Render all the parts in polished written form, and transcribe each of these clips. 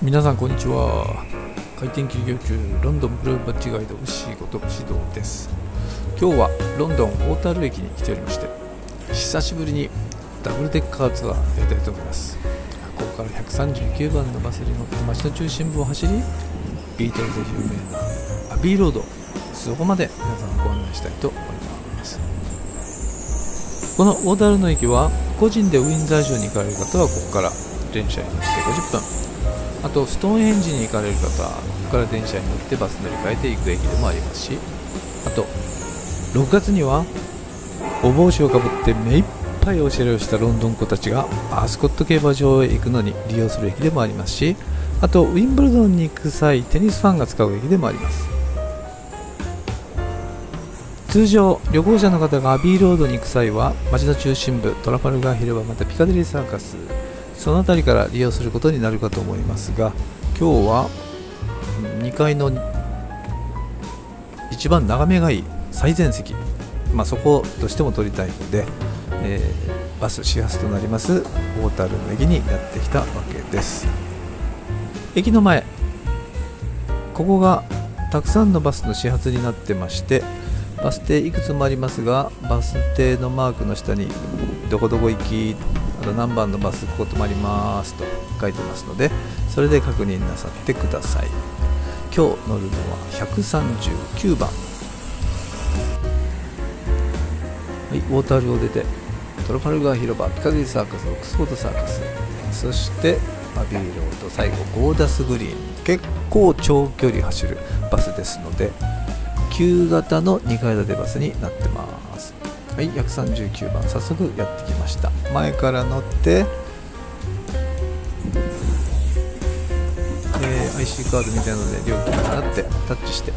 皆さんこんにちは。回転切り業級ロンドンブルーバッジガイド牛こと牛堂です。今日はロンドンオータール駅に来ておりまして、久しぶりにダブルデッカーツアーやりたいと思います。ここから139番のバスに乗って街の中心部を走り、ビートルズ有名なアビーロード、そこまで皆さんをご案内したいと思います。このオータールの駅は個人でウィンザー城に行かれる方はここから電車に乗って50分、あとストーンヘンジに行かれる方、ここから電車に乗ってバス乗り換えて行く駅でもありますし、あと6月にはお帽子をかぶって目いっぱいおしゃれをしたロンドン子たちがアスコット競馬場へ行くのに利用する駅でもありますし、あとウィンブルドンに行く際テニスファンが使う駅でもあります。通常旅行者の方がアビーロードに行く際は街の中心部トラファルガー広場、またピカデリーサーカス、その辺りから利用することになるかと思いますが、今日は2階の一番眺めがいい最前席、そこをどうしても取りたいので、バス始発となります大樽の駅にやってきたわけです。駅の前、ここがたくさんのバスの始発になってまして、バス停いくつもありますが、バス停のマークの下にどこどこ行き、あと何番のバスここ止まりますと書いてますので、それで確認なさってください。今日乗るのは139番。はい、ウォータールを出てトラファルガー広場、ピカデリーサーカス、オックスフォードサーカス、そしてアビーロード、最後ゴーダスグリーン、結構長距離走るバスですので旧型の2階建てバスになってます。はい、139番早速やってきました。前から乗って、IC カードみたいなので料金払ってタッチして、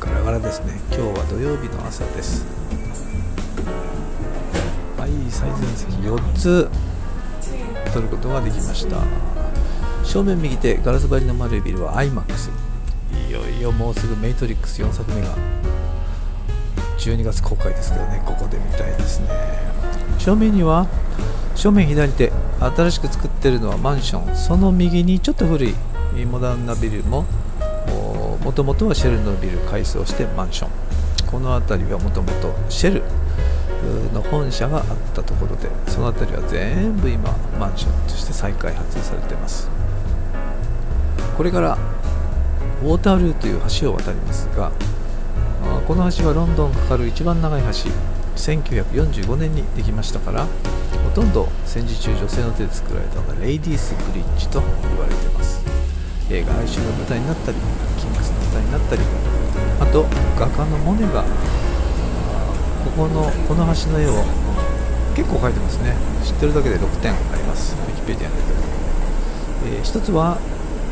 ガラガラですね。今日は土曜日の朝です。はい、最前席4つ取ることができました。正面右手ガラス張りの丸いビルは iMAX、 いよいよもうすぐメイトリックス4作目が12月公開ですけどね、ここで見たいですね。正面には、正面左手新しく作ってるのはマンション、その右にちょっと古いモダンなビルも、もともとはシェルのビル改装してマンション、この辺りはもともとシェルの本社があったところで、その辺りは全部今マンションとして再開発されてます。これからウォータールーという橋を渡りますが、この橋はロンドンかかる一番長い橋、1945年にできましたから、ほとんど戦時中女性の手で作られたのがレイディースブリッジと言われています。映画「哀愁」の舞台になったり、「キングス」の舞台になったり、あと画家のモネがこの橋の絵を結構描いてますね。知ってるだけで6点あります、ウィキペディアに出てる。一つは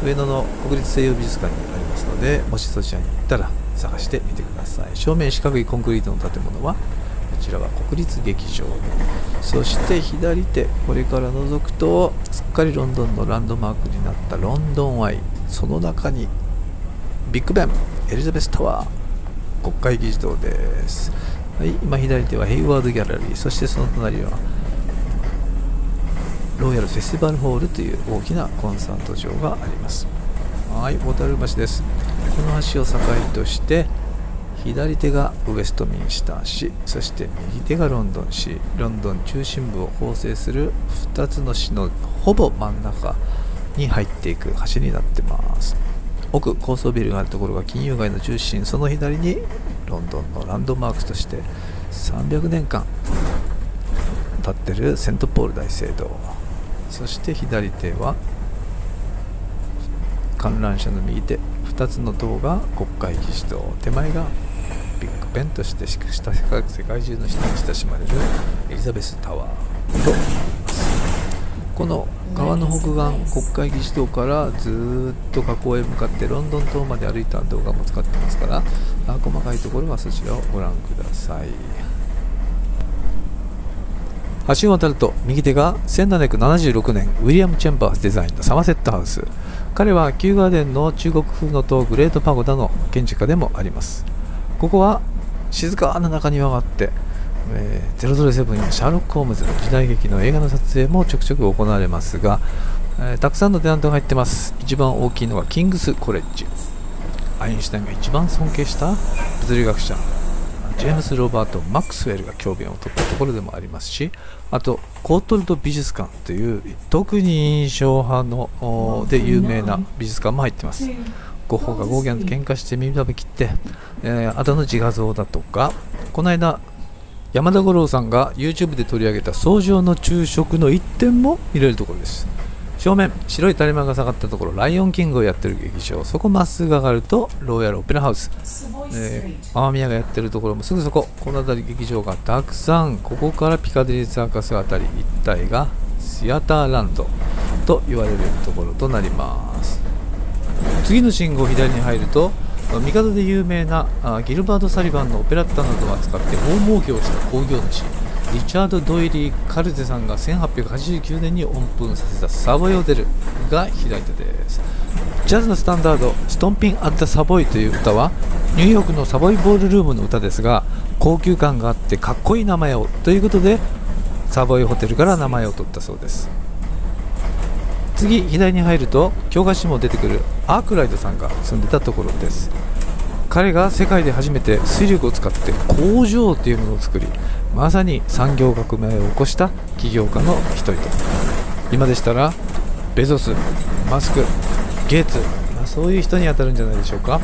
上野の国立西洋美術館にありますので、もしそちらに行ったら探してみてください。正面四角いコンクリートの建物はこちらは国立劇場、そして左手これから覗くとすっかりロンドンのランドマークになったロンドンアイ、その中にビッグベン、エリザベスタワー、国会議事堂です。はい、今左手はヘイワードギャラリー、そしてその隣はロイヤルフェスティバルホールという大きなコンサート場があります。はい、大樽橋です。この橋を境として左手がウェストミンスター市、そして右手がロンドン市、ロンドン中心部を構成する2つの市のほぼ真ん中に入っていく橋になってます。奥高層ビルがあるところが金融街の中心、その左にロンドンのランドマークとして300年間建ってるセントポール大聖堂、そして左手は観覧車の右手2つの塔が国会議事堂、手前がビッグベンとして世界中の人に親しまれるエリザベスタワーとなります。この川の北岸、国会議事堂からずっと河口へ向かってロンドン島まで歩いた動画も使ってますから、細かいところはそちらをご覧ください。橋を渡ると右手が1776年ウィリアム・チェンバースデザインのサマセットハウス、彼はキューガーデンの中国風の塔グレートパゴダの建築家でもあります。ここは静かな中庭があって、007やシャーロック・ホームズの時代劇の映画の撮影もちょくちょく行われますが、たくさんのテナントが入ってます。一番大きいのがキングスコレッジ。アインシュタインが一番尊敬した物理学者ジェームス・ロバート・マックスウェルが教鞭を取ったところでもありますし、あとコートルド美術館という特に印象派ので有名な美術館も入ってます。ゴッホがゴーギャンと喧嘩して耳たぶ切って、アダの自画像だとか、この間山田五郎さんが YouTube で取り上げた草上の昼食の一点も見れるところです。正面白い垂れ幕が下がったところ、ライオンキングをやってる劇場、そこまっすぐ上がるとロイヤルオペラハウス、雨宮がやってるところもすぐそこ、この辺り劇場がたくさん。ここからピカデリーサーカスあたり一帯がシアターランドと言われるところとなります。次の信号を左に入ると、帝で有名なギルバート・サリバンのオペラッタなどを扱って大儲けをした興行主リチャード・ドイリー・カルゼさんが1889年にオープンさせたサボイホテルが開いてです。ジャズのスタンダード「ストンピン・アッタ・サボイ」という歌はニューヨークのサボイボールルームの歌ですが、高級感があってかっこいい名前をということでサボイホテルから名前を取ったそうです。次左に入ると教科書も出てくるアークライドさんが住んでたところです。彼が世界で初めて水力を使って工場というものを作り、まさに産業革命を起こした起業家の一人と、今でしたらベゾス、マスク、ゲーツ、そういう人に当たるんじゃないでしょうか。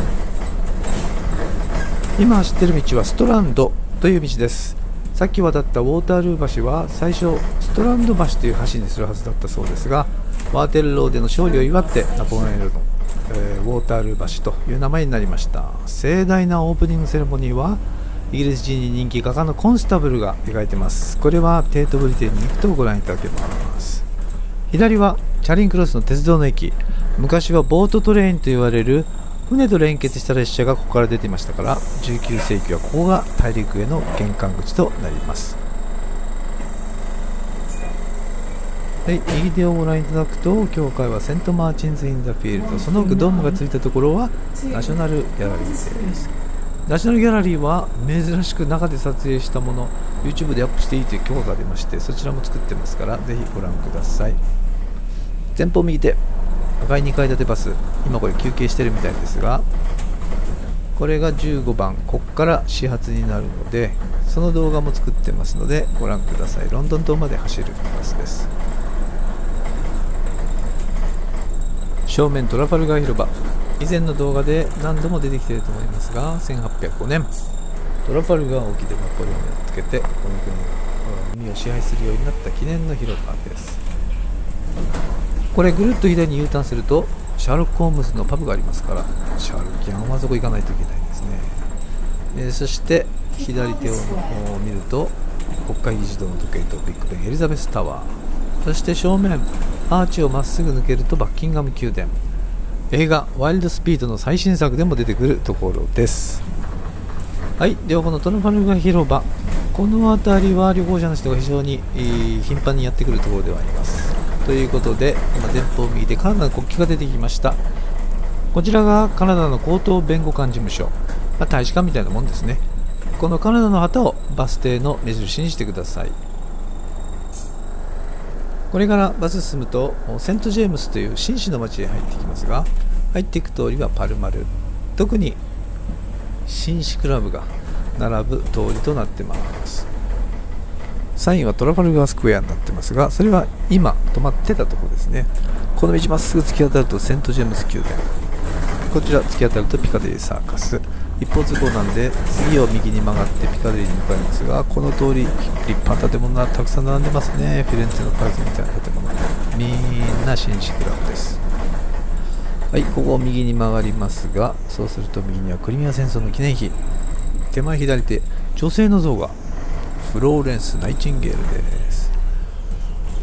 今走ってる道はストランドという道です。さっき渡ったウォータールー橋は最初ストランド橋という橋にするはずだったそうですが、ワーテルローでの勝利を祝ってナポレオンのウォータールー橋という名前になりました。盛大なオープニングセレモニーはイギリス人に人気画家のコンスタブルが描いてます。これはテートブリテンに行くとご覧いただけます。左はチャリンクロスの鉄道の駅、昔はボートトレインと言われる船と連結した列車がここから出ていましたから、19世紀はここが大陸への玄関口となります。で右手をご覧いただくと教会はセントマーチンズ・イン・ザ・フィールド、その奥ドームがついたところはナショナル・ギャラリーです。ナショナル・ギャラリーは珍しく中で撮影したもの YouTube でアップしていいという許可が出まして、そちらも作ってますからぜひご覧ください。前方右手赤い2階建てバス、今これ休憩してるみたいですが、これが15番、ここから始発になるので、その動画も作ってますのでご覧ください。ロンドン島まで走るバスです。正面トラファルガー広場、以前の動画で何度も出てきていると思いますが、1805年トラファルガー沖でナポレオンをやっつけてこの国を支配するようになった記念の広場です。これぐるっと左に U ターンするとシャーロック・ホームズのパブがありますから、シャーロック・ヤンはそこ行かないといけないですね。そして左手を見ると国会議事堂の時計とビッグベン、エリザベスタワー、そして正面アーチをまっすぐ抜けるとバッキンガム宮殿、映画「ワイルドスピード」の最新作でも出てくるところです。はい、両方のトラファルガー広場、この辺りは旅行者の人が非常に頻繁にやってくるところではあります。ということで今前方右でカナダの国旗が出てきました。こちらがカナダの高等弁護官事務所、大使館みたいなもんですね。このカナダの旗をバス停の目印にしてください。これからバス進むとセントジェームスという紳士の町へ入ってきますが、入っていく通りはパルマル、特に紳士クラブが並ぶ通りとなっています。サインはトラファルガースクエアになってますが、それは今止まってたところですね。この道まっすぐ突き当たるとセントジェームス宮殿、こちら突き当たるとピカデリーサーカス、一方通行なんで次を右に曲がってピカデリーに向かいますが、この通り立派な建物がたくさん並んでますね。フィレンツェのパルツみたいな建物、みんな紳士クラブです。はい、ここを右に曲がりますが、そうすると右にはクリミア戦争の記念碑、手前左手女性の像がフローレンス・ナイチンゲールです、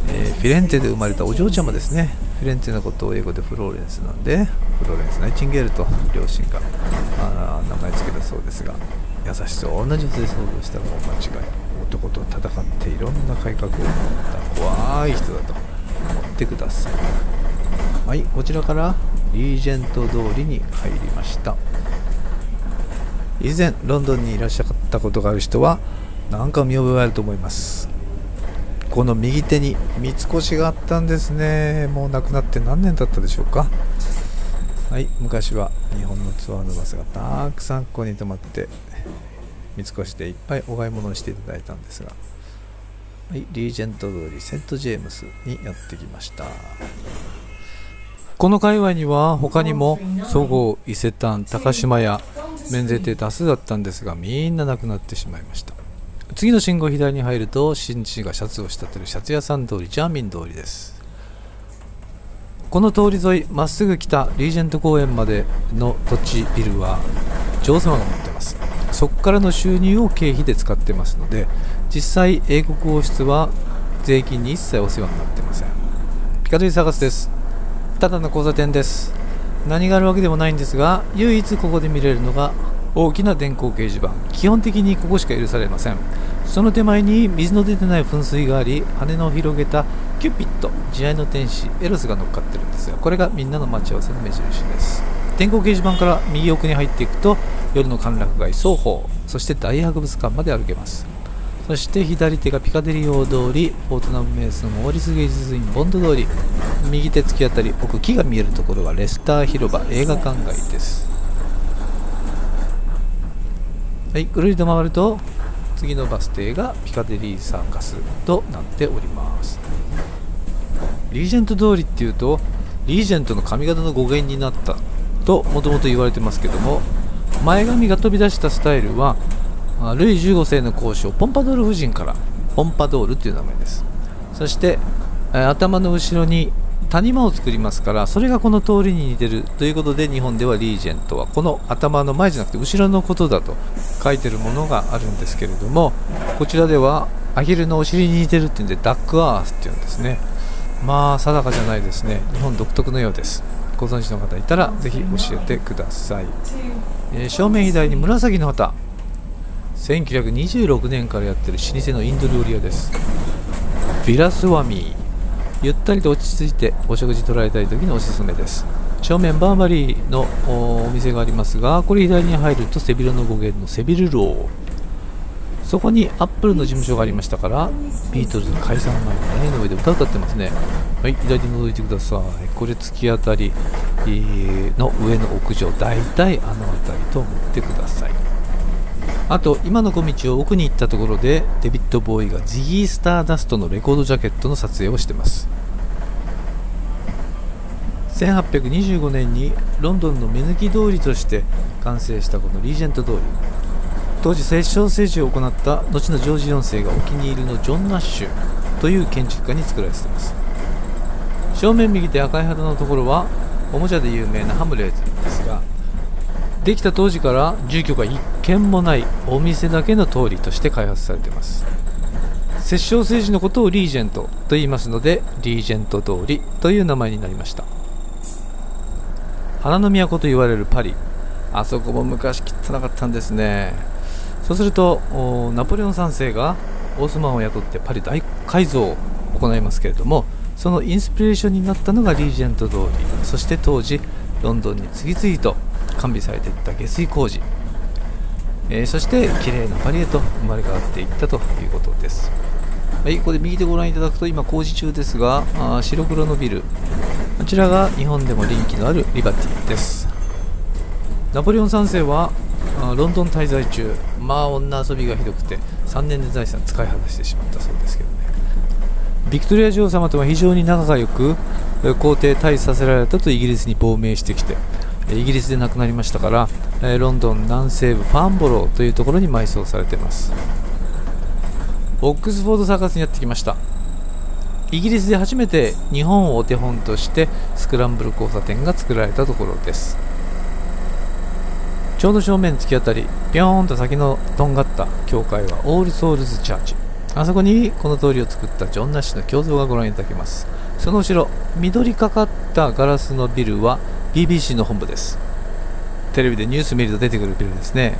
フィレンツェで生まれたお嬢ちゃまですね。フィレンツェのことを英語でフローレンスなんでフローレンス・ナイチンゲールと両親が名前付けたそうですが、優しそうな女性想像したらもう間違い、男と戦っていろんな改革を持った怖い人だと思ってください。はい、こちらからリージェント通りに入りました。以前ロンドンにいらっしゃったことがある人はなんか見覚えがあると思います。この右手に三越があったんですね。もうなくなって何年だったでしょうか。はい、昔は日本のツアーのバスがたくさんここに泊まって三越でいっぱいお買い物をしていただいたんですが、はい、リージェント通りセントジェームスにやってきました。この界隈には他にもそごう伊勢丹高島屋免税店多数だったんですが、みんななくなってしまいました。次の信号左に入ると紳士がシャツを仕立てるシャツ屋さん通りジャーミン通りです。この通り沿いまっすぐ来たリージェント公園までの土地ビルは女王様が持ってます。そこからの収入を経費で使ってますので、実際英国王室は税金に一切お世話になってません。ピカドリサーカスです。ただの交差点です。何があるわけでもないんですが、唯一ここで見れるのが大きな電光掲示板。基本的にここしか許されません。その手前に水の出てない噴水があり、羽の広げたキューピッド、慈愛の天使エロスが乗っかってるんですが、これがみんなの待ち合わせの目印です。電光掲示板から右奥に入っていくと夜の歓楽街双方、そして大博物館まで歩けます。そして左手がピカデリー大通り、フォートナム・メイソン・オーリス芸術院ボンド通り、右手突き当たり奥木が見えるところはレスター広場映画館街です。はい、ぐるりと回ると次のバス停がピカデリーサーカスとなっております。リージェント通りっていうとリージェントの髪型の語源になったともともと言われてますけども、前髪が飛び出したスタイルはルイ15世の公爵ポンパドール夫人からポンパドールという名前です。そして頭の後ろに谷間を作りますから、それがこの通りに似てるということで、日本ではリージェントはこの頭の前じゃなくて後ろのことだと書いてるものがあるんですけれども、こちらではアヒルのお尻に似てるっていうんでダックアースっていうんですね。まあ定かじゃないですね。日本独特のようです。ご存知の方いたらぜひ教えてください。正面左に紫の旗、1926年からやってる老舗のインド料理屋です。ヴィラスワミー、ゆったりと落ち着いてお食事取られたい時におすすめです。正面バーバリーのお店がありますが、これ左に入ると背広の語源の背広楼、そこにアップルの事務所がありましたから、ビートルズの解散前に屋根の上で歌ってますね。はい、左に覗いてください。これ突き当たりの上の屋上、だいたいあの辺りと思ってください。あと今の小道を奥に行ったところでデビッド・ボーイがジギー・スターダストのレコードジャケットの撮影をしてます。1825年にロンドンの目抜き通りとして完成したこのリージェント通り、当時摂政政治を行った後のジョージ4世がお気に入りのジョン・ナッシュという建築家に作られています。正面右手赤い旗のところはおもちゃで有名なハムレーズですが、できた当時から住居が一軒もないお店だけの通りとして開発されています。摂政政治のことをリージェントと言いますので、リージェント通りという名前になりました。花の都と言われるパリ、あそこも昔汚かったんですね。そうするとナポレオン3世がオスマンを雇ってパリ大改造を行いますけれども、そのインスピレーションになったのがリージェント通り、そして当時ロンドンに次々と完備されていった下水工事、そして綺麗なパリへと生まれ変わっていったということです。はい、ここで右手ご覧いただくと今工事中ですが、白黒のビル、こちらが日本でも人気のあるリバティです。ナポレオン3世はロンドン滞在中、まあ女遊びがひどくて3年で財産使い果たしてしまったそうですけどね。ビクトリア女王様とは非常に仲が良く、皇帝退位させられたとイギリスに亡命してきてイギリスで亡くなりましたから、ロンドン南西部ファンボローというところに埋葬されています。オックスフォードサーカスにやってきました。イギリスで初めて日本をお手本としてスクランブル交差点が作られたところです。ちょうど正面突き当たりビョーンと先のとんがった教会はオールソウルズチャーチ、あそこにこの通りを作ったジョン・ナッシュの胸像がご覧いただけます。その後ろ緑かかったガラスのビルはBBC の本部です。テレビでニュース見ると出てくるビルですね。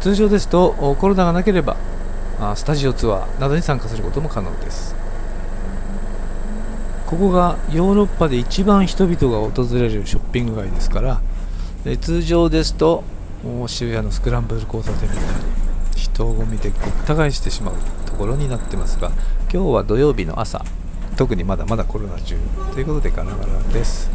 通常ですとコロナがなければスタジオツアーなどに参加することも可能です。ここがヨーロッパで一番人々が訪れるショッピング街ですから、通常ですと渋谷のスクランブル交差点みたいに人混みでごった返してしまうところになってますが、今日は土曜日の朝、特にまだまだコロナ中ということで神奈川です。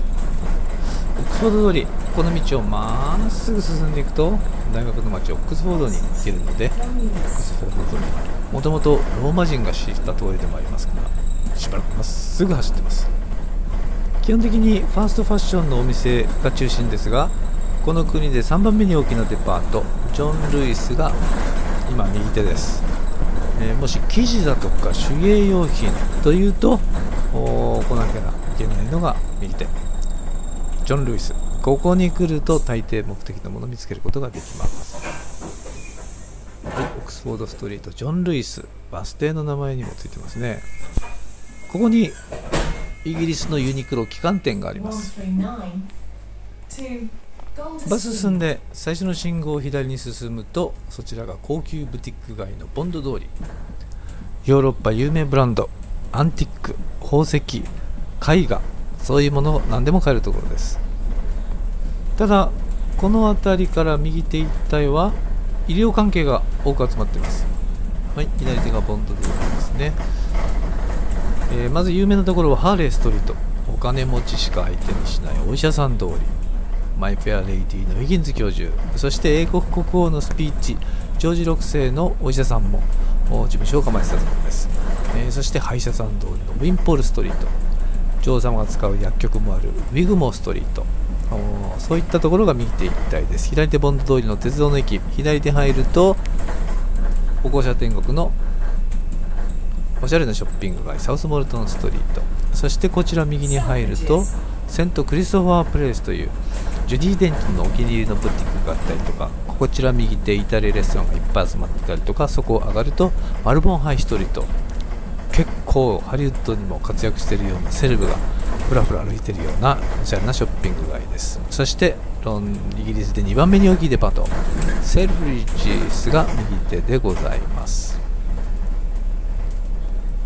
オックスフォード通り、この道をまっすぐ進んでいくと大学の町オックスフォードに行けるので、オックスフォード通り、もともとローマ人が敷いた通りでもありますから、しばらくまっすぐ走ってます。基本的にファーストファッションのお店が中心ですが、この国で3番目に大きなデパート、ジョン・ルイスが今右手です。もし生地だとか手芸用品というと来なきゃいけないのが右手、ジョン・ルイス。ここに来ると大抵目的のものを見つけることができます。はい、オックスフォードストリート、ジョン・ルイス、バス停の名前にもついてますね。ここにイギリスのユニクロ旗艦店があります。バス進んで最初の信号を左に進むと、そちらが高級ブティック街のボンド通り。ヨーロッパ有名ブランド、アンティック、宝石、絵画、そういうものを何でも買えるところです。ただこの辺りから右手一帯は医療関係が多く集まっています。はい、左手がボンド通りですね。まず有名なところはハーレーストリート、お金持ちしか相手にしないお医者さん通り。マイ・フェア・レイディのウィギンズ教授、そして英国国王のスピーチ、ジョージ6世のお医者さんも事務所を構えてたところです。そして歯医者さん通りのウィンポールストリート、女王様が使う薬局もあるウィグモーストリート、そういったところが右手一帯です。左手ボンド通りの鉄道の駅、左手入ると歩行者天国のおしゃれなショッピング街、サウスモルトンストリート。そしてこちら右に入るとセントクリストファープレイスというジュディ・デンチのお気に入りのブティックがあったりとか、こちら右手イタリアレストランがいっぱい集まってたりとか、そこを上がるとマルボンハイストリート、結構ハリウッドにも活躍しているようなセレブがふらふら歩いているようなおしゃれなショッピング街です。そしてイギリスで2番目に大きいデパート、セルフリッジスが右手でございます。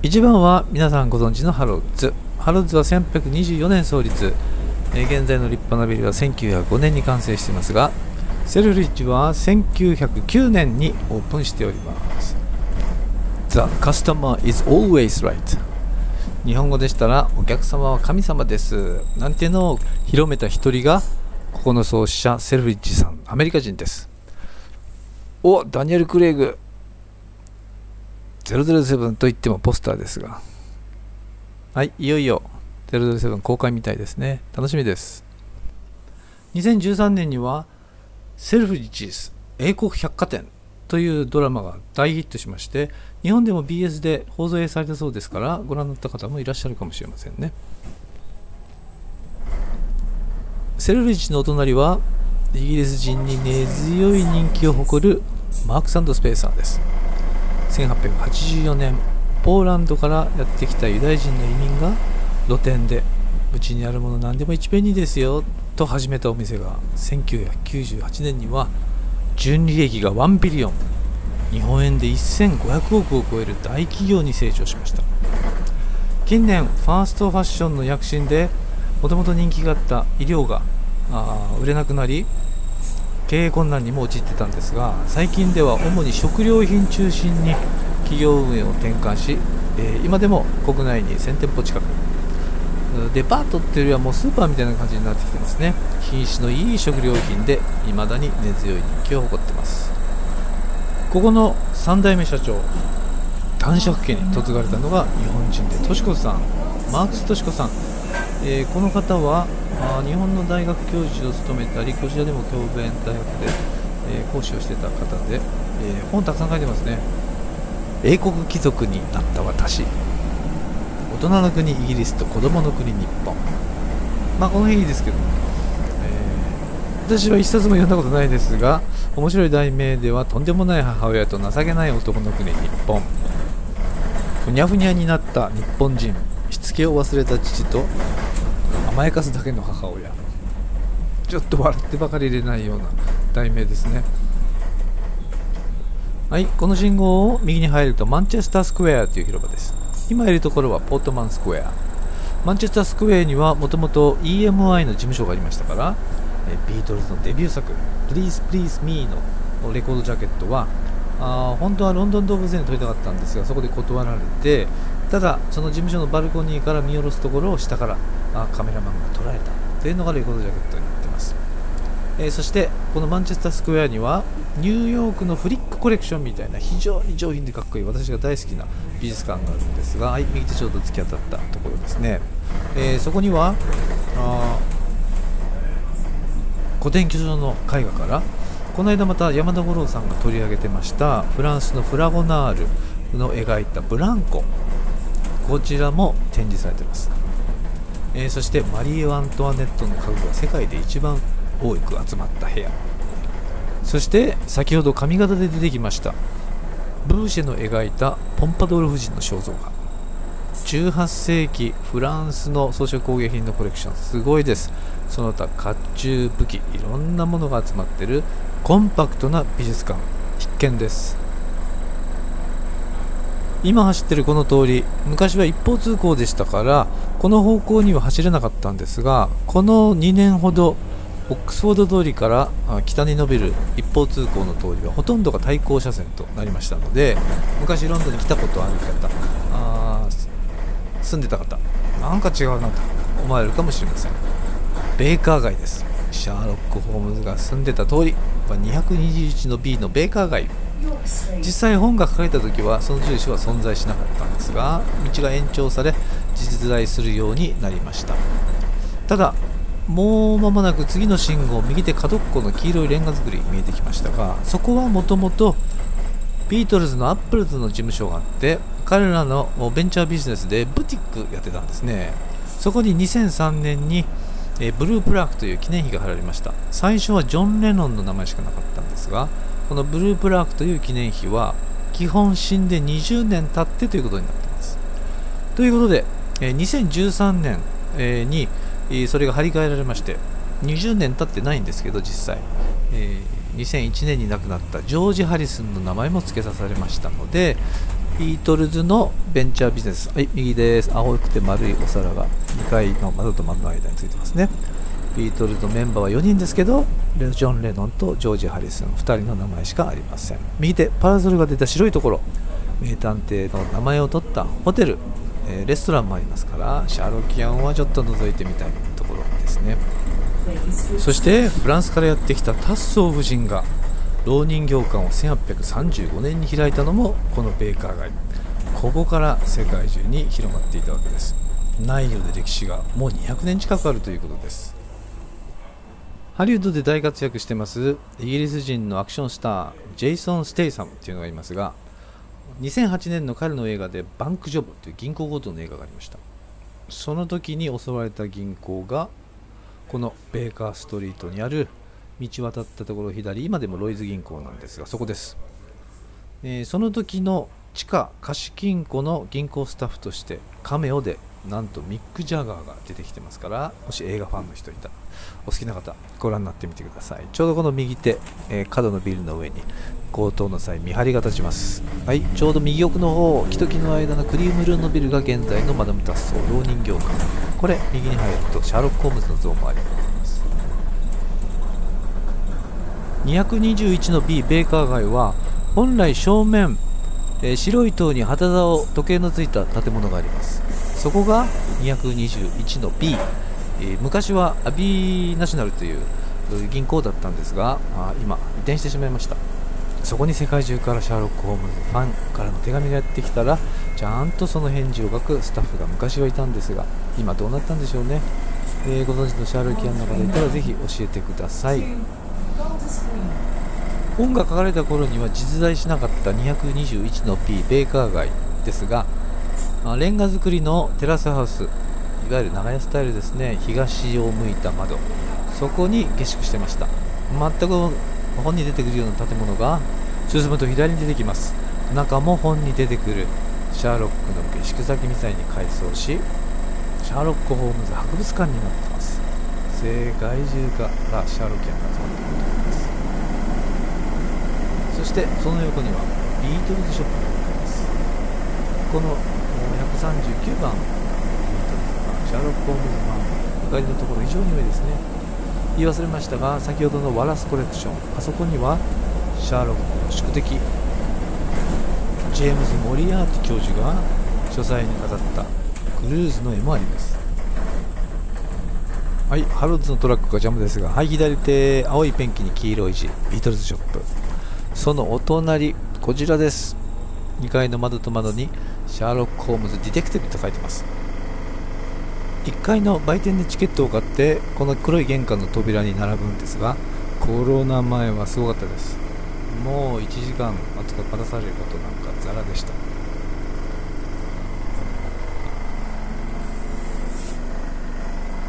1番は皆さんご存知のハロッズ。ハロッズは1824年創立、現在の立派なビルは1905年に完成していますが、セルフリッジは1909年にオープンしております。 The customer is always right、 日本語でしたらお客様は神様ですなんていうのを広めた一人がここの創始者、セルフリッジさん、アメリカ人です。お、ダニエル・クレイグ、007といってもポスターですが、はい、いよいよ007公開みたいですね。楽しみです。2013年にはセルフリッジス英国百貨店というドラマが大ヒットしまして、日本でも BS で放送されたそうですから、ご覧になった方もいらっしゃるかもしれませんね。セルフリッジのお隣はイギリス人に根強い人気を誇るマークス&スペンサーです。1884年ポーランドからやってきたユダヤ人の移民が露店で、うちにあるもの何でも一遍にですよと始めたお店が1998年には純利益が1ビリオン、日本円で1500億を超える大企業に成長しました。近年ファーストファッションの躍進で、もともと人気があった衣料が売れなくなり、経営困難にも陥ってたんですが、最近では主に食料品中心に企業運営を転換し、今でも国内に1000店舗近く、デパートっていうよりはもうスーパーみたいな感じになってきてますね。品質のいい食料品でいまだに根強い人気を誇ってます。ここの3代目社長、男爵家に嫁がれたのが日本人で、敏子さん、マークス敏子さん、この方は日本の大学教授を務めたり、こちらでも教鞭大学で、講師をしてた方で、本たくさん書いてますね。英国貴族になった私、大人の国イギリスと子供の国日本、まあこの辺いいですけど、私は一冊も読んだことないですが、面白い題名では、とんでもない母親と情けない男の国日本、ふにゃふにゃになった日本人、しつけを忘れた父と甘やかすだけの母親、ちょっと笑ってばかりいれないような題名ですね。はい、この信号を右に入るとマンチェスタースクエアという広場です。今いるところはポートマンスクエア。マンチェスタースクエアにはもともと EMI の事務所がありましたから、ビートルズのデビュー作「Please Please Me」のレコードジャケットは本当はロンドン動物園に撮りたかったんですが、そこで断られて、ただ、その事務所のバルコニーから見下ろすところを下からカメラマンが捉えたというのがレコードジャケットになっています。そしてこのマンチェスタースクエアにはニューヨークのフリックコレクションみたいな非常に上品でかっこいい私が大好きな美術館があるんですが、右手ちょうど突き当たったところですね。そこには古典巨匠の絵画からこの間また山田五郎さんが取り上げてましたフランスのフラゴナールの描いたブランコ、こちらも展示されています。そしてマリー・アントワネットの家具が世界で一番多く集まった部屋、そして先ほど髪型で出てきましたブーシェの描いたポンパドール夫人の肖像画、18世紀フランスの装飾工芸品のコレクション、すごいです。その他甲冑、武器、いろんなものが集まっているコンパクトな美術館、必見です。今走ってるこの通り、昔は一方通行でしたからこの方向には走れなかったんですが、この2年ほどオックスフォード通りから北に延びる一方通行の通りはほとんどが対向車線となりましたので、昔ロンドンに来たことある方、住んでた方、なんか違うなと思われるかもしれません。ベーカー街です。シャーロック・ホームズが住んでた通り、221の B のベーカー街、実際本が書かれた時はその住所は存在しなかったんですが、道が延長され実在するようになりました。ただもう間もなく次の信号、右手角っこの黄色いレンガ造り見えてきましたが、そこはもともとビートルズのアップルズの事務所があって、彼らのベンチャービジネスでブティックやってたんですね。そこに2003年にブループラークという記念碑が貼られました。最初はジョン・レノンの名前しかなかったんですが、このブループラークという記念碑は基本死んで20年経ってということになっています。ということで2013年にそれが張り替えられまして、20年経ってないんですけど実際、2001年に亡くなったジョージ・ハリスンの名前も付け足されましたので、ビートルズのベンチャービジネス、はい右です、青くて丸いお皿が2階の窓と窓の間についてますね。ビートルズのメンバーは4人ですけど、ジョン・レノンとジョージ・ハリスン2人の名前しかありません。右手パラソルが出た白いところ、名探偵の名前を取ったホテル、レストランもありますから、シャーロキアンはちょっと覗いてみたいところですね。そしてフランスからやってきたタッソー夫人が蝋人形館を1835年に開いたのもこのベーカー街、ここから世界中に広まっていたわけです。内容で歴史がもう200年近くあるということです。ハリウッドで大活躍してますイギリス人のアクションスタージェイソン・ステイサムというのがいますが、2008年の彼の映画でバンクジョブという銀行強盗の映画がありました。その時に襲われた銀行がこのベーカーストリートにある道渡ったところ左、今でもロイズ銀行なんですがそこです、その時の地下貸金庫の銀行スタッフとしてカメオでなんとミック・ジャガーが出てきてますから、もし映画ファンの人いたらお好きな方ご覧になってみてください。ちょうどこの右手、角のビルの上に強盗の際見張りが立ちます。はい、ちょうど右奥の方、木と木の間のクリームルーのビルが現在のマダム・タッソー蝋人形館、これ右に入るとシャーロック・ホームズの像もあります。221の B ベーカー街は本来正面、白い塔に旗竿時計のついた建物があります。そこが221の B、昔はアビーナショナルという銀行だったんですが、今移転してしまいました。そこに世界中からシャーロック・ホームズファンからの手紙がやってきたらちゃんとその返事を書くスタッフが昔はいたんですが、今どうなったんでしょうね。ご存知のシャーロキアンの方いたらぜひ教えてください。本が書かれた頃には実在しなかった221の P ベーカー街ですが、レンガ造りのテラスハウス、いわゆる長屋スタイルですね。東を向いた窓、そこに下宿してました。全く本に出てくるような建物が進むと左に出てきます。中も本に出てくるシャーロックの下宿先みたいに改装し、シャーロック・ホームズ博物館になってます。世界中からシャーロックが集まってくると思います。そしてその横にはビートルズショップがあります。この139番ビートルズファン、シャーロック・ホームズファン、ゆかりのところ非常に上ですね。言い忘れましたが、先ほどのワラスコレクション、あそこにはシャーロックの宿敵ジェームズ・モリアーティ教授がシ書斎に飾ったクルーズの絵もあります。はい、ハロルズのトラックが邪魔ですが、はい、左手青いペンキに黄色い字、ビートルズショップ。そのお隣こちらです。2階の窓と窓にシャーロック・ホームズ・ディテクティブと書いてます。1階の売店でチケットを買ってこの黒い玄関の扉に並ぶんですが、コロナ前はすごかったです。もう1時間待たされることなんかザラでした。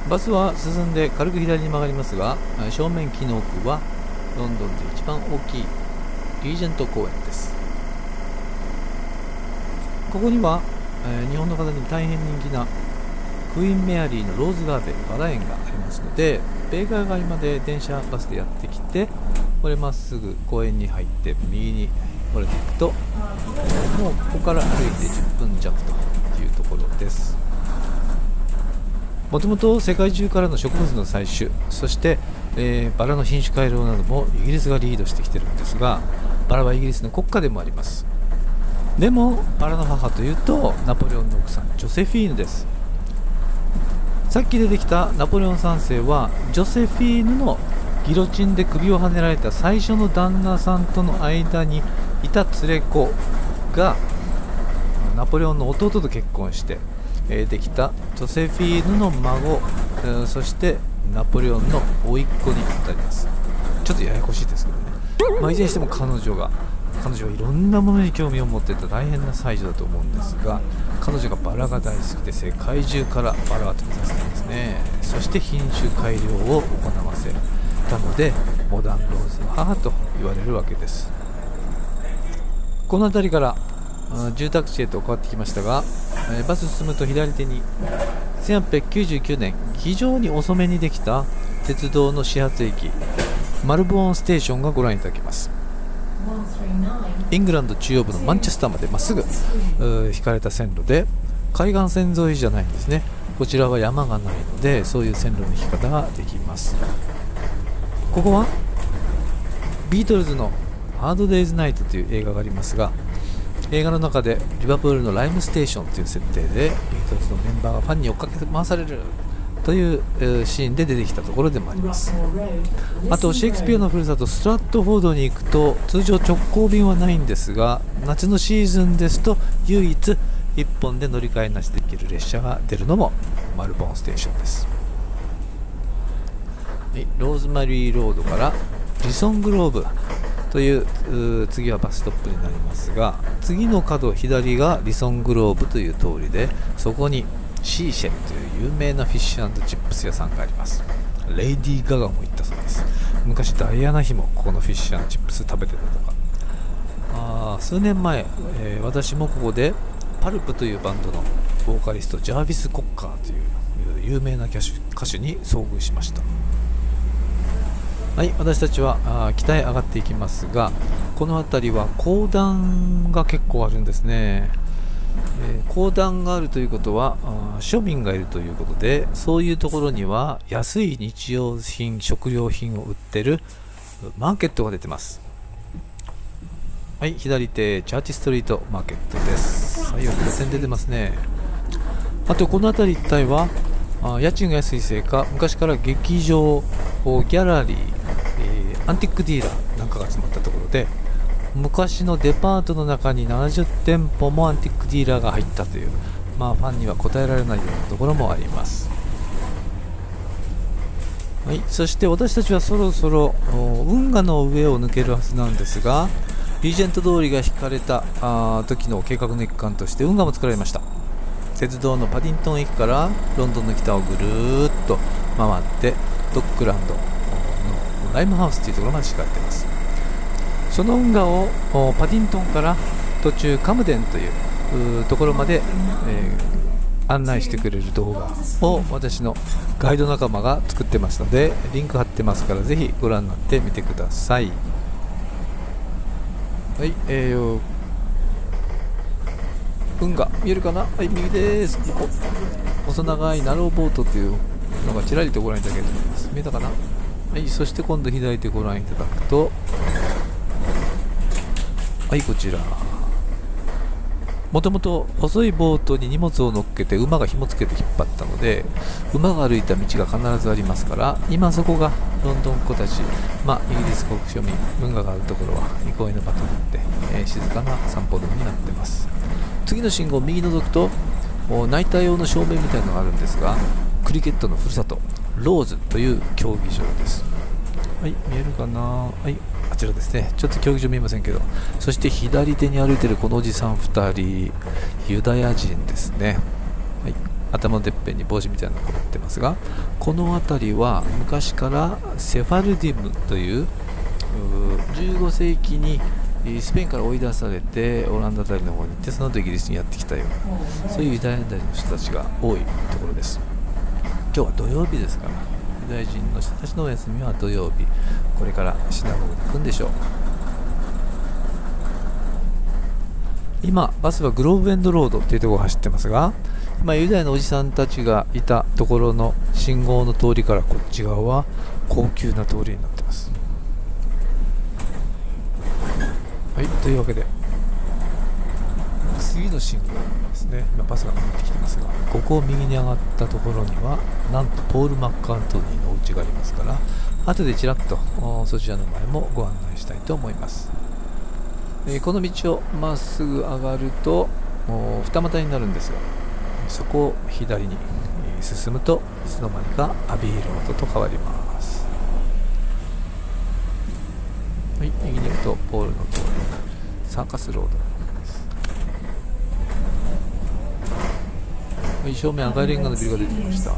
バスは進んで軽く左に曲がりますが、正面木の奥はロンドンで一番大きいリージェント公園です。ここには、日本の方に大変人気なクイーンメアリーのローズガーデンバラ園がありますので、ベーカー街まで電車バスでやってきて、これまっすぐ公園に入って右に折れていくと、もうここから歩いて10分弱というところです。もともと世界中からの植物の採取、そして、バラの品種改良などもイギリスがリードしてきてるんですが、バラはイギリスの国家でもあります。でもバラの母というとナポレオンの奥さんジョセフィーヌです。さっき出てきたナポレオン3世はジョセフィーヌのギロチンで首をはねられた最初の旦那さんとの間にいた連れ子がナポレオンの弟と結婚してできたジョセフィーヌの孫、そしてナポレオンの甥っ子にあたります。ちょっとややこしいですけどね、まあ、いずれにしても彼女はいろんなものに興味を持っていた大変な才女だと思うんですが、彼女がバラが大好きで世界中からバラを集めさせたんですね。そして品種改良を行わせたのでモダンローズの母と言われるわけです。この辺りから住宅地へと変わってきましたが、バス進むと左手に1899年非常に遅めにできた鉄道の始発駅マルボーンステーションがご覧いただけます。イングランド中央部のマンチェスターまでまっすぐ引かれた線路で、海岸線沿いじゃないんですね。こちらは山がないのでそういう線路の引き方ができます。ここはビートルズの「ハード・デイズ・ナイト」という映画がありますが、映画の中でリバプールのライムステーションという設定でビートルズのメンバーがファンに追っかけ回されるというシーンで出てきたところでもあります。あとシェイクスピアのふるさとストラットフォードに行くと通常直行便はないんですが、夏のシーズンですと唯一1本で乗り換えなしできる列車が出るのもマルボーンステーションです。ローズマリーロードからリソングローブという次はバスストップになりますが、次の角左がリソングローブという通りで、そこにシーシェルという有名なフィッシュ&チップス屋さんがあります。レイディー・ガガも行ったそうです。昔ダイアナ妃もここのフィッシュ&チップス食べてたとか。数年前、私もここでパルプというバンドのボーカリストジャービス・コッカーという有名な歌手に遭遇しました。はい、私たちは北へ上がっていきますが、この辺りは公団が結構あるんですね。公団があるということは庶民がいるということで、そういうところには安い日用品食料品を売ってるマーケットが出てます。はい、左手チャーチストリートマーケットです。はい、路線出てますね。あとこの辺り一帯は家賃が安いせいか昔から劇場ギャラリーアンティックディーラーなんかが集まったところで、昔のデパートの中に70店舗もアンティックディーラーが入ったという、まあ、ファンには応えられないようなところもあります。はい、そして私たちはそろそろ運河の上を抜けるはずなんですが、リージェント通りが引かれた時の計画の一環として運河も作られました。鉄道のパディントン駅からロンドンの北をぐるーっと回ってドックランドのライムハウスというところまで敷かれています。その運河をパディントンから途中カムデンというところまで、案内してくれる動画を私のガイド仲間が作ってますので、リンク貼ってますからぜひご覧になってみてください。はい、運河見えるかな。はい、右です。ここ細長いナローボートというのがちらりとご覧いただけると思います。見えたかな。はい、そして今度左手ご覧いただくと、はい、こちらもともと細いボートに荷物を乗っけて馬が紐つけて引っ張ったので、馬が歩いた道が必ずありますから、今そこがロンドンっ子たち、イギリス国庶民文化があるところは憩いの場となって、静かな散歩道になってます。次の信号を右に覗くとナイター用の照明みたいなのがあるんですが、クリケットのふるさとローズという競技場です。はい、見えるかな。はい、あちらですね。ちょっと競技場見えませんけど、そして左手に歩いているこのおじさん2人、ユダヤ人ですね。はい、頭のてっぺんに帽子みたいなのがかぶってますが、この辺りは昔からセファルディムという15世紀にスペインから追い出されてオランダ辺りの方に行って、その後イギリスにやってきたような、そういうユダヤ人の人たちが多いところです。今日は土曜日ですから、ユダヤ人の人たちのお休みは土曜日、これからシナゴーに行くんでしょう。今バスはグローブエンドロードというところを走ってますが、今ユダヤのおじさんたちがいたところの信号の通りからこっち側は高級な通りになってます。はい、というわけで次の信号ですね。今バスが回ってきてますが、ここを右に上がったところにはなんとポール・マッカーントニーのお家がありますから、後でちらっとそちらの前もご案内したいと思います。この道をまっすぐ上がると二股になるんですが、そこを左に進むといつの間にかアビーロードと変わります。はい、右に行くとポールの通り、サーカスロード。正面赤いレンガのビルが出てきました。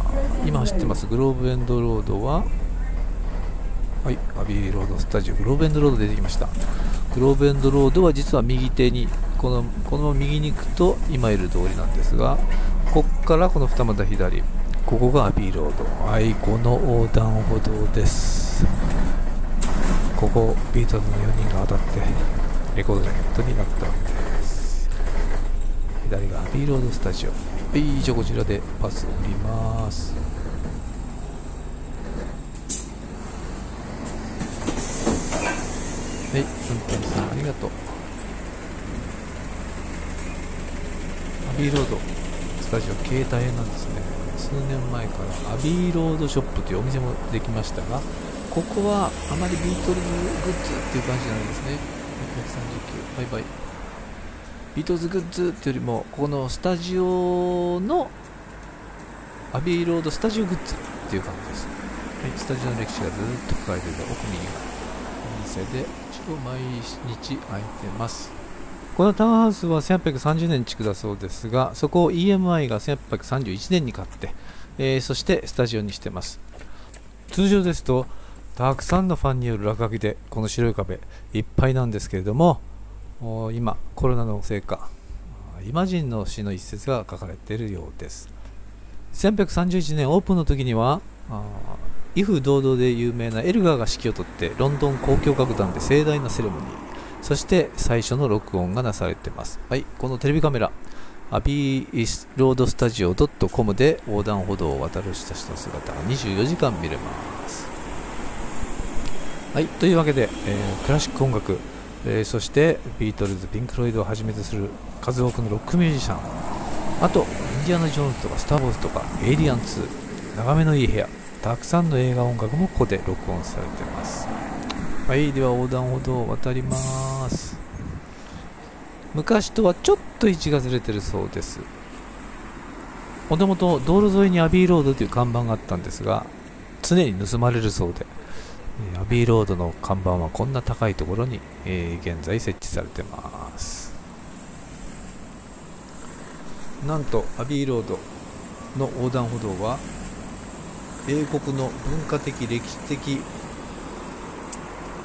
今走ってますグローブエンドロードは、はい、アビーロードスタジオグローブエンドロード出てきました。グローブエンドロードは実は右手にこのまま右に行くと今いる通りなんですが、こっからこの二股左、ここがアビーロード。はい、この横断歩道です。ここビートルズの4人が当たってレコードラケットになったわけです。左がアビーロードスタジオ。はい、じゃあこちらでバスを降ります。はい、運転手さんありがとう。アビーロードスタジオ経営大変なんですね。数年前からアビーロードショップというお店もできましたが、ここはあまりビートルズグッズっていう感じじゃないですね。639、バイバイ。ビートルズグッズというよりも、ここのスタジオのアビーロードスタジオグッズっていう感じです。はい、スタジオの歴史がずっと書かれている奥右がお店で、一応毎日開いてます。このタワーハウスは1830年築だそうですが、そこを EMI が1831年に買って、そしてスタジオにしてます。通常ですと、たくさんのファンによる落書きで、この白い壁いっぱいなんですけれども、今コロナのせいかイマジンの詩の一節が書かれているようです。1831年オープンの時には威風堂々で有名なエルガーが指揮を執ってロンドン交響楽団で盛大なセレモニー、そして最初の録音がなされています。はい、このテレビカメラアビーロードスタジオ .com で横断歩道を渡る人の姿が24時間見れます。はい、というわけで、クラシック音楽、そしてビートルズ、ピンク・ロイドをはじめとする数多くのロックミュージシャン、あとインディアナ・ジョーンズとかスター・ウォーズとかエイリアン2、眺めのいい部屋、たくさんの映画音楽もここで録音されています。はい、では横断歩道を渡ります。昔とはちょっと位置がずれてるそうです。もともと道路沿いにアビーロードという看板があったんですが、常に盗まれるそうで、アビーロードの看板はこんな高いところに、現在設置されてます。なんとアビーロードの横断歩道は英国の文化的歴史的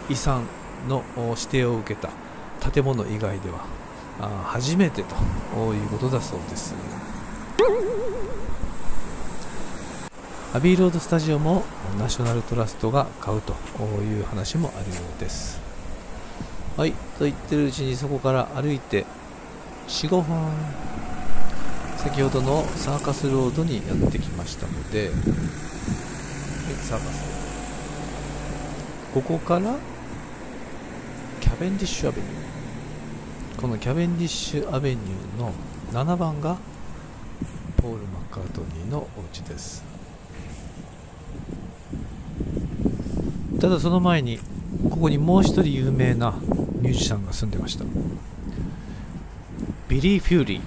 遺産の指定を受けた建物以外では初めてということだそうです。アビーロードスタジオもナショナルトラストが買うという話もあるようです。はい、と言ってるうちにそこから歩いて 4,5 分、先ほどのサーカスロードにやってきましたので、サーカスロード、ここからキャベンディッシュアベニュー、このキャベンディッシュアベニューの7番がポール・マッカートニーのお家です。ただその前にここにもう一人有名なミュージシャンが住んでました。ビリー・フューリ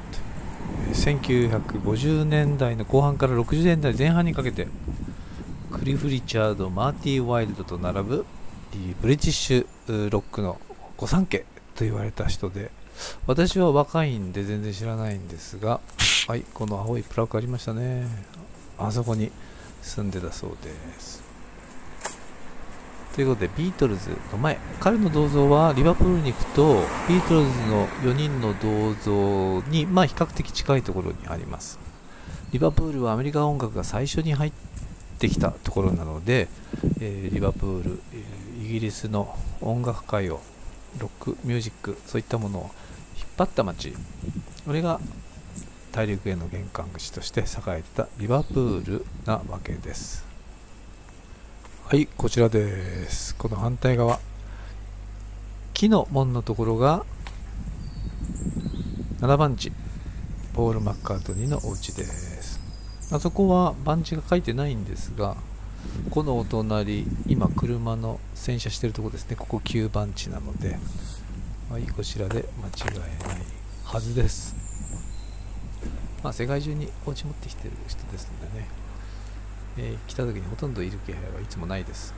ー、1950年代の後半から60年代前半にかけてクリフ・リチャード、マーティー・ワイルドと並ぶブリティッシュロックの御三家と言われた人で、私は若いんで全然知らないんですが、はい、この青いプラグありましたね。あそこに住んでたそうです。ということで、ビートルズの前、彼の銅像はリバプールに行くとビートルズの4人の銅像に比較的近いところにあります。リバプールはアメリカ音楽が最初に入ってきたところなので、リバプール、イギリスの音楽界を、ロックミュージック、そういったものを引っ張った街、これが大陸への玄関口として栄えてたリバプールなわけです。はい、こちらです。この反対側、木の門のところが7番地、ポール・マッカートニーのお家です。あそこは番地が書いてないんですが、このお隣、今車の洗車してるところですね。ここ9番地なので、はい、こちらで間違えないはずです。世界中にお家持ってきてる人ですのでね、来た時にほとんどいる気配はいつもないです。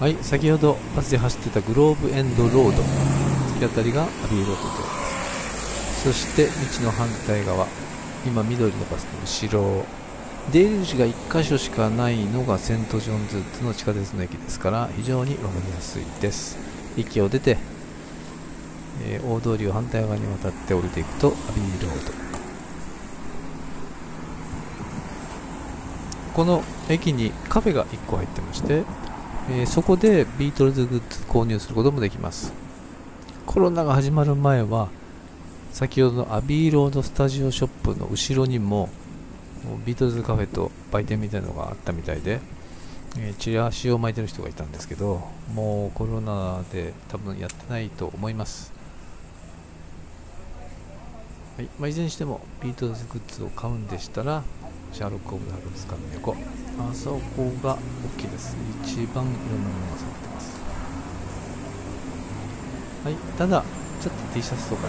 はい、先ほどバスで走ってたグローブエンドロード、突き当たりがアビーロードと、そして道の反対側、今緑のバスの後ろ、出入り口が1箇所しかないのがセントジョンズの地下鉄の駅ですから、非常に分かりやすいです。駅を出て、大通りを反対側に渡って降りていくとアビーロード。この駅にカフェが1個入ってまして、そこでビートルズグッズ購入することもできます。コロナが始まる前は、先ほどのアビーロードスタジオショップの後ろにもビートルズカフェと売店みたいなのがあったみたいで、チラシを巻いてる人がいたんですけど、もうコロナで多分やってないと思います。はい、いずれにしてもビートルズグッズを買うんでしたら、シャーロック・オブ・ザ・博物館の横、あそこが大きいです。一番いろんなものが揃ってます。はい、ただちょっと T シャツとかね、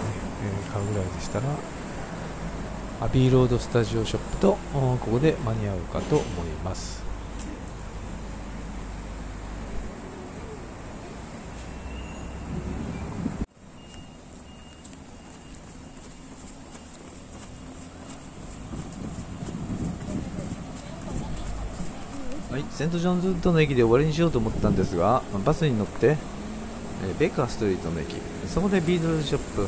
買うぐらいでしたらアビーロードスタジオショップとここで間に合うかと思います。はい、セントジョンズウッドの駅で終わりにしようと思ったんですが、バスに乗ってベーカーストリートの駅、そこでビートルズショップ、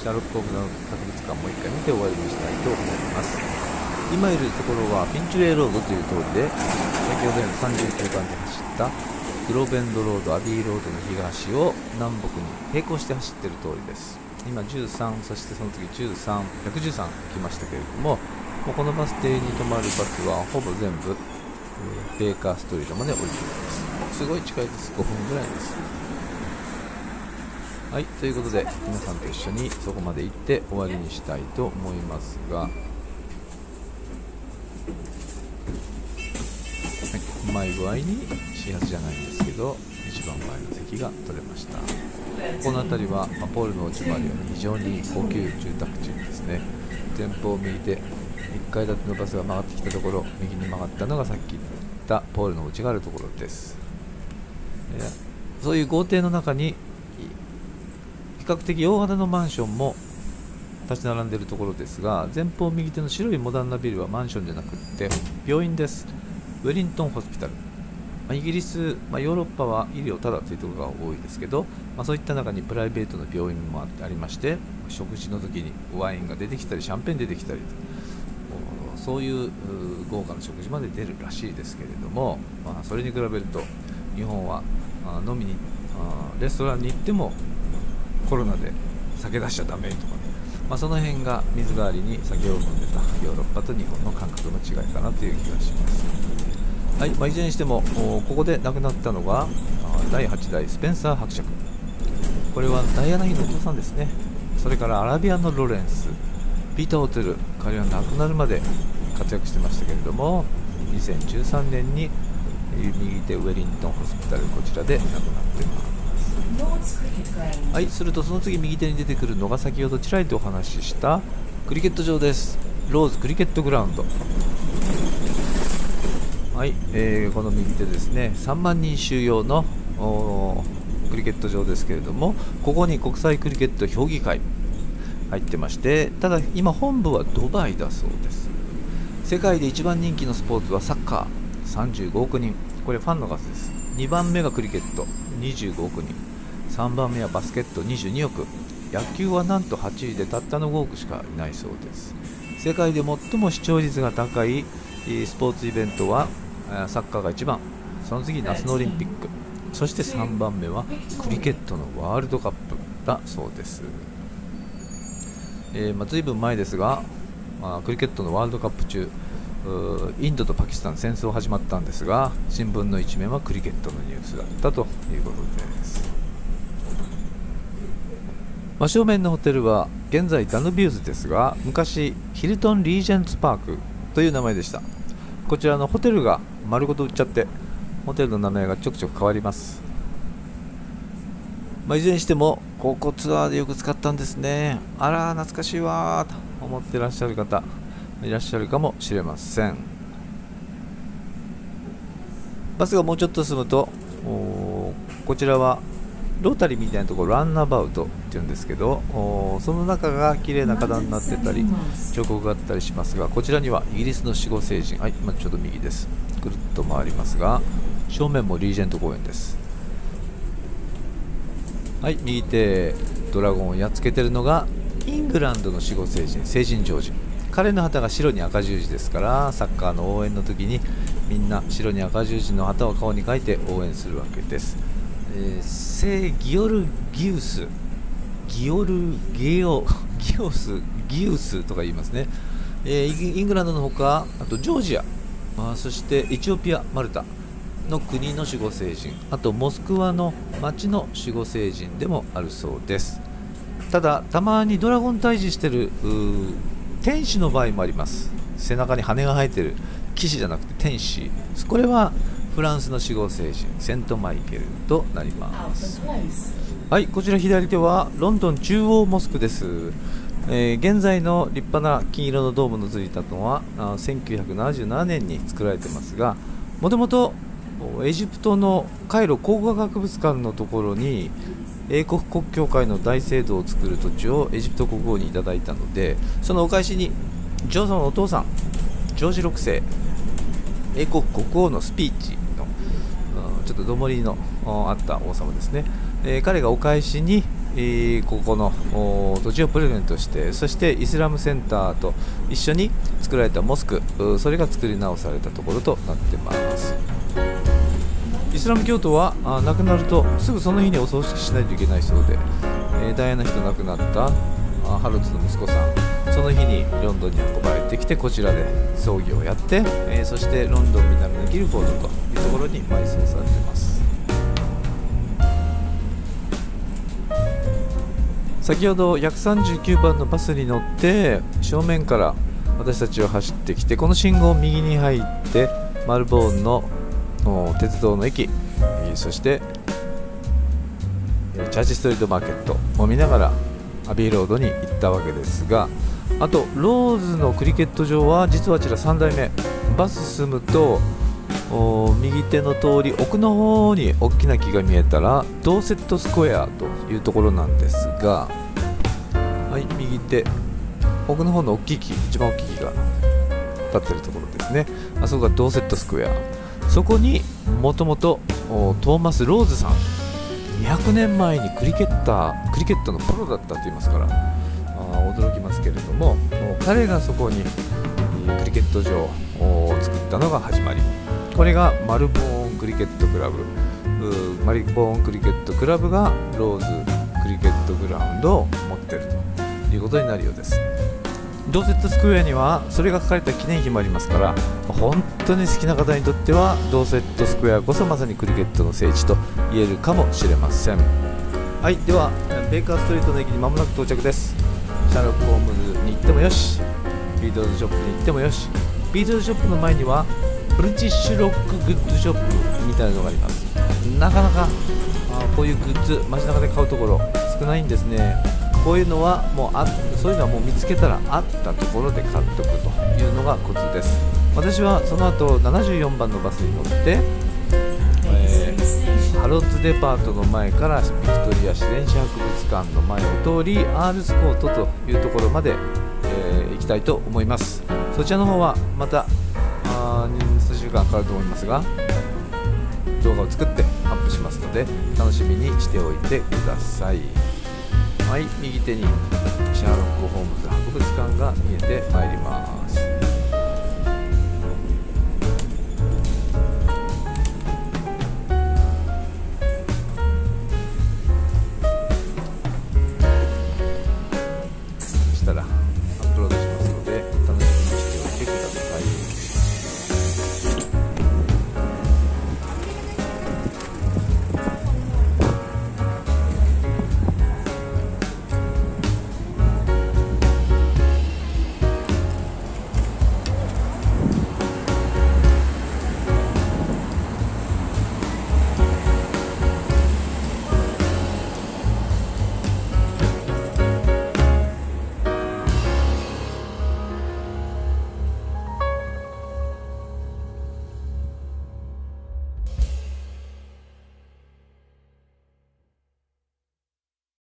シャーロック・オブ・ザ・博物館もう一回見て終わりにしたいと思います。今いるところはピンチュレーロードという通りで、先ほどより39番で走ったグローブエンドロード、アビーロードの東を南北に並行して走っている通りです。今13、そしてその次13、113来ましたけれども、このバス停に止まるバスはほぼ全部ベーカーストリートまで降りています。すごい近いです。5分ぐらいです。はい、ということで、皆さんと一緒にそこまで行って終わりにしたいと思いますが、うまい具合に始発じゃないんですけど、一番前の席が取れました。この辺りは、ポールのお家もあるように非常に高級住宅地ですね。前方を右手、1階建てのバスが曲がってきたところ、右に曲がったのがさっき言ったポールの家があるところです。そういう豪邸の中に比較的大型のマンションも立ち並んでいるところですが、前方右手の白いモダンなビルはマンションじゃなくって病院です。ウェリントンホスピタル、イギリス、ヨーロッパは医療ただというところが多いですけど、そういった中にプライベートの病院もありまして、食事の時にワインが出てきたりシャンペーン出てきたりと、そういう豪華な食事まで出るらしいですけれども、それに比べると日本は飲みにレストランに行ってもコロナで酒出しちゃダメとかね、その辺が水代わりに酒を飲んでたヨーロッパと日本の感覚の違いかなという気がします。はい、いずれにしてもここで亡くなったのが第8代スペンサー伯爵、これはダイアナ妃のお父さんですね。それからアラビアのロレンス、ピーター・オテル、彼は亡くなるまで活躍してましたけれども、2013年に右手ウェリントンホスピタル、こちらで亡くなっています。はい、するとその次右手に出てくるのが先ほどちらりとお話ししたクリケット場です。ローズクリケットグラウンド。はい、この右手ですね、3万人収容のクリケット場ですけれども、ここに国際クリケット評議会入ってまして、ただ今本部はドバイだそうです。世界で一番人気のスポーツはサッカー35億人、これファンの数です。2番目がクリケット25億人、3番目はバスケット22億、野球はなんと8位でたったの5億しかいないそうです。世界で最も視聴率が高いスポーツイベントはサッカーが1番、その次夏のオリンピック、そして3番目はクリケットのワールドカップだそうです。随分前ですが、クリケットのワールドカップ中、インドとパキスタン戦争始まったんですが、新聞の一面はクリケットのニュースだったということです。真正面のホテルは現在ダヌビウスですが、昔ヒルトンリージェンツパークという名前でした。こちらのホテルが丸ごと売っちゃって、ホテルの名前がちょくちょく変わります。いずれにしてもここツアーでよく使ったんですね。あら懐かしいわと思ってらっしゃる方いらっしゃるかもしれません。バスがもうちょっと進むと、こちらはロータリーみたいなところ、ランナバウトっていうんですけど、その中が綺麗な花壇になってたり彫刻があったりしますが、こちらにはイギリスの守護聖人、はい、今ちょっと右です、ぐるっと回りますが、正面もリージェント公園です。はい、右手ドラゴンをやっつけてるのがイングランドの守護聖人、聖人ジョージ。彼の旗が白に赤十字ですから、サッカーの応援の時にみんな白に赤十字の旗を顔に描いて応援するわけです。聖ギオルギウス、ギオルゲオギオスギウスとか言いますね。イングランドのほか、あとジョージア、そしてエチオピア、マルタの国の守護聖人、あとモスクワの町の守護聖人でもあるそうです。ただたまにドラゴン退治してる天使の場合もあります。背中に羽が生えてる騎士じゃなくて天使、これはフランスの守護聖人セントマイケルとなります。はい、こちら左手はロンドン中央モスクです。現在の立派な金色のドームのついたのは1977年に作られてますが、もともとエジプトのカイロ考古学博物館のところに英国国教会の大聖堂を作る土地をエジプト国王にいただいたので、そのお返しにジョーソンのお父さんジョージ6世英国国王のスピーチの、ちょっとどもりのあった王様ですね、彼がお返しに、ここの土地をプレゼントして、そしてイスラムセンターと一緒に作られたモスク、それが作り直されたところとなってます。イスラム教徒は亡くなるとすぐその日にお葬式しないといけないそうで、ダイアナ妃と亡くなったハロルドの息子さん、その日にロンドンに運ばれてきて、こちらで葬儀をやって、そしてロンドン南のギルフォードというところに埋葬されています。先ほど139番のバスに乗って正面から私たちは走ってきて、この信号を右に入ってマルボーンの鉄道の駅、そしてチャーチストリートマーケットを見ながらアビーロードに行ったわけですが、あとローズのクリケット場は実はあちら3代目、バス進むと右手の通り奥の方に大きな木が見えたらドーセットスクエアというところなんですが、はい、右手奥の方の大きい木、一番大きい木が立ってるところですね。あそこがドーセットスクエア、そこにもともとトーマス・ローズさん、200年前にクリケットのプロだったと言いますから、驚きますけれども、彼がそこにクリケット場を作ったのが始まり、これがマルボーンクリケットクラブ、マルボーンクリケットクラブがローズクリケットグラウンドを持っているということになるようです。ドーセットスクエアにはそれが書かれた記念碑もありますから、本当に好きな方にとってはドーセットスクエアこそまさにクリケットの聖地と言えるかもしれません。はい、ではベイカーストリートの駅に間もなく到着です。シャーロック・ホームズに行ってもよし、ビートルズショップに行ってもよし、ビートルズショップの前にはブリティッシュロックグッズショップみたいなのがあります。なかなかこういうグッズ街中で買うところ少ないんですね。こういうのはもうそういうのはもう見つけたらあったところで買っとくというのがコツです。私はその後74番のバスに乗って、ハロッズデパートの前からビクトリア自然史博物館の前を通りアールスコートというところまで、行きたいと思います。そちらの方はまた数週間かかると思いますが、動画を作ってアップしますので楽しみにしておいてください。はい、右手にシャーロック・ホームズ博物館が見えてまいります。